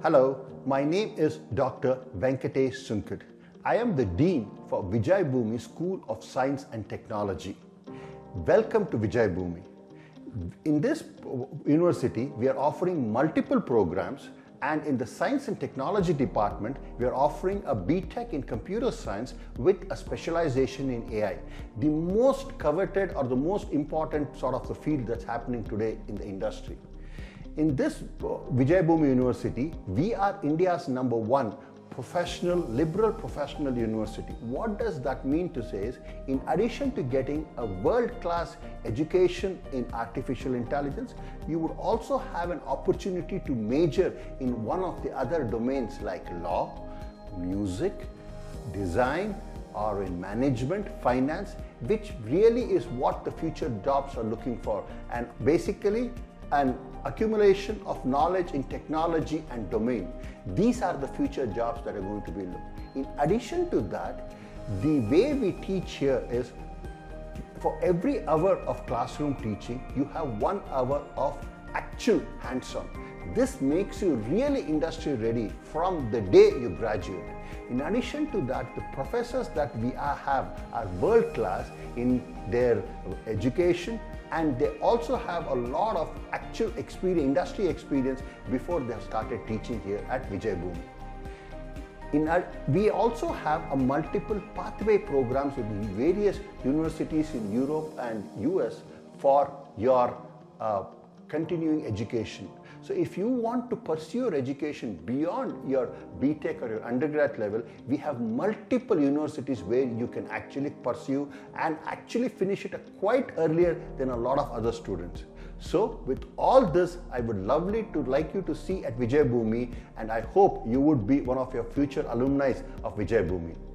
Hello, my name is Dr. Venkatesh Sunkad. I am the Dean for Vijaybhoomi School of Science and Technology. Welcome to Vijaybhoomi. In this university, we are offering multiple programs, and in the Science and Technology department, we are offering a BTech in Computer Science with a specialization in AI, the most coveted or the most important sort of the field that's happening today in the industry. In this Vijaybhoomi University, we are India's #1 professional, liberal professional university. What does that mean to say is, in addition to getting a world-class education in artificial intelligence, you would also have an opportunity to major in one of the other domains like law, music, design, or in management, finance, which really is what the future jobs are looking for. And basically, an accumulation of knowledge in technology and domain. These are the future jobs that are going to be looked. In addition to that, the way we teach here is, for every hour of classroom teaching, you have 1 hour of actual hands-on. This makes you really industry ready from the day you graduate. In addition to that, the professors that we have are world-class in their education, and they also have a lot of actual experience, industry experience, before they have started teaching here at Vijaybhoomi. We also have a multiple pathway programs with various universities in Europe and US for your continuing education. So if you want to pursue your education beyond your BTech or your undergrad level, we have multiple universities where you can actually pursue and actually finish it quite earlier than a lot of other students. So with all this, I would like you to see at Vijaybhoomi, and I hope you would be one of your future alumni of Vijaybhoomi.